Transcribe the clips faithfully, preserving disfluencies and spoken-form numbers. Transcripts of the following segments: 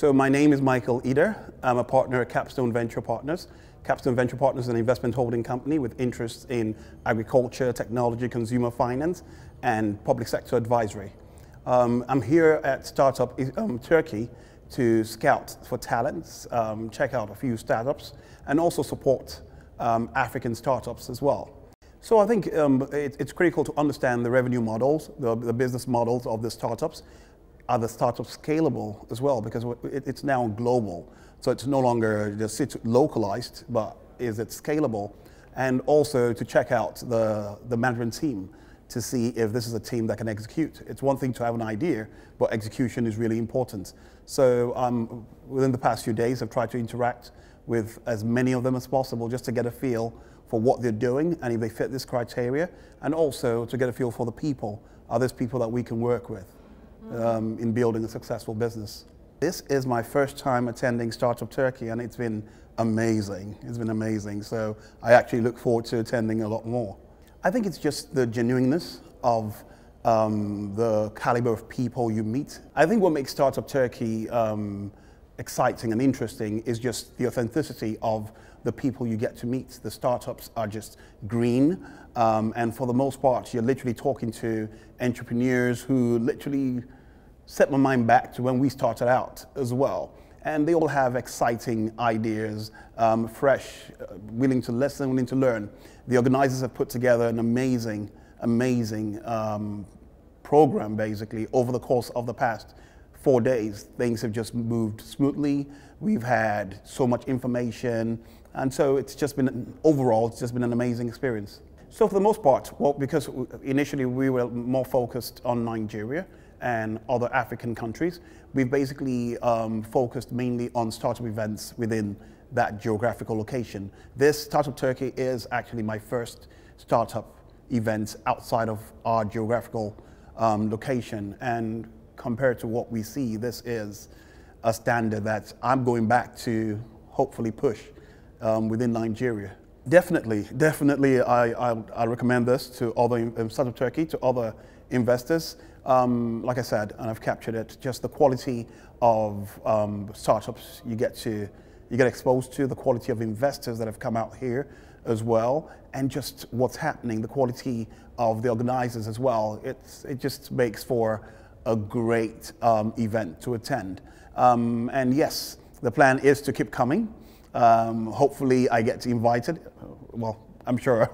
So my name is Michael Idah. I'm a partner at Capstone Venture Partners. Capstone Venture Partners is an investment holding company with interests in agriculture, technology, consumer finance, and public sector advisory. Um, I'm here at Startup um, Turkey to scout for talents, um, check out a few startups, and also support um, African startups as well. So I think um, it, it's critical to understand the revenue models, the, the business models of the startups. Are the startups scalable as well? Because it, it's now global, so it's no longer just localized, but is it scalable? And also to check out the, the management team to see if this is a team that can execute. It's one thing to have an idea, but execution is really important. So um, within the past few days, I've tried to interact with as many of them as possible just to get a feel for what they're doing and if they fit this criteria, and also to get a feel for the people. Are those people that we can work with um, in building a successful business? This is my first time attending Startup Turkey, and it's been amazing. It's been amazing. So I actually look forward to attending a lot more. I think it's just the genuineness of um, the caliber of people you meet. I think what makes Startup Turkey um, exciting and interesting is just the authenticity of the people you get to meet. The startups are just green, um, and for the most part, you're literally talking to entrepreneurs who literally set my mind back to when we started out as well. And they all have exciting ideas, um, fresh, willing to listen, willing to learn. The organizers have put together an amazing, amazing um, program, basically, over the course of the past four days. Things have just moved smoothly. We've had so much information. And so it's just been, overall, it's just been an amazing experience. So for the most part, well, because initially we were more focused on Nigeria and other African countries, we've basically um, focused mainly on startup events within that geographical location. This Startup Turkey is actually my first startup event outside of our geographical um, location, and compared to what we see, this is a standard that I'm going back to hopefully push um, within Nigeria. Definitely, definitely I, I, I recommend this to other, um, Startup Turkey, to other investors. Um, like I said, and I've captured it, just the quality of um, startups you get to, you get exposed to, the quality of investors that have come out here as well, and just what's happening, the quality of the organizers as well. It's, it just makes for a great um, event to attend. Um, and yes, the plan is to keep coming. Um, hopefully I get invited, well, I'm sure,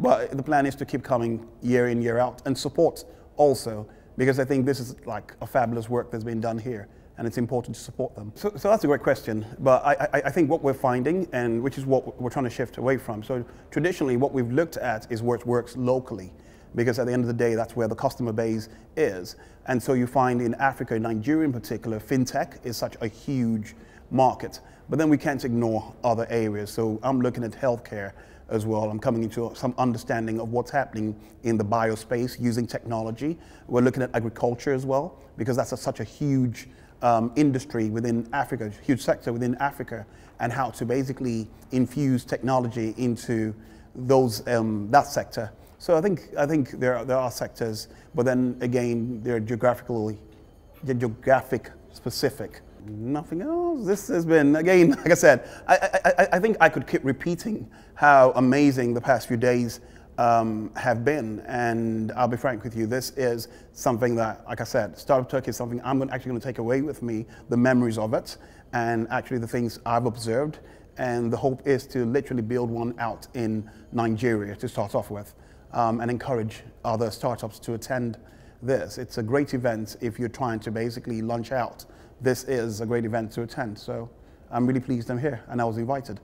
but the plan is to keep coming year in, year out, and support also, because I think this is like a fabulous work that's been done here, and it's important to support them. So, so that's a great question, but I, I, I think what we're finding, and which is what we're trying to shift away from, so traditionally what we've looked at is where it works locally, because at the end of the day, that's where the customer base is. And so you find in Africa, in Nigeria in particular, fintech is such a huge market, but then we can't ignore other areas. So I'm looking at healthcare as well. I'm coming into some understanding of what's happening in the biospace using technology. We're looking at agriculture as well, because that's a, such a huge um, industry within Africa, huge sector within Africa, and how to basically infuse technology into those, um, that sector. So I think, I think there, are, there are sectors, but then again, they're geographically, they're geographic specific. Nothing else. This has been, again, like I said, I, I, I think I could keep repeating how amazing the past few days um, have been. And I'll be frank with you, this is something that, like I said, Startup Turkey is something I'm actually going to take away with me, the memories of it, and actually the things I've observed. And the hope is to literally build one out in Nigeria to start off with, um, and encourage other startups to attend this. It's a great event if you're trying to basically launch out. This is a great event to attend, so I'm really pleased I'm here and I was invited.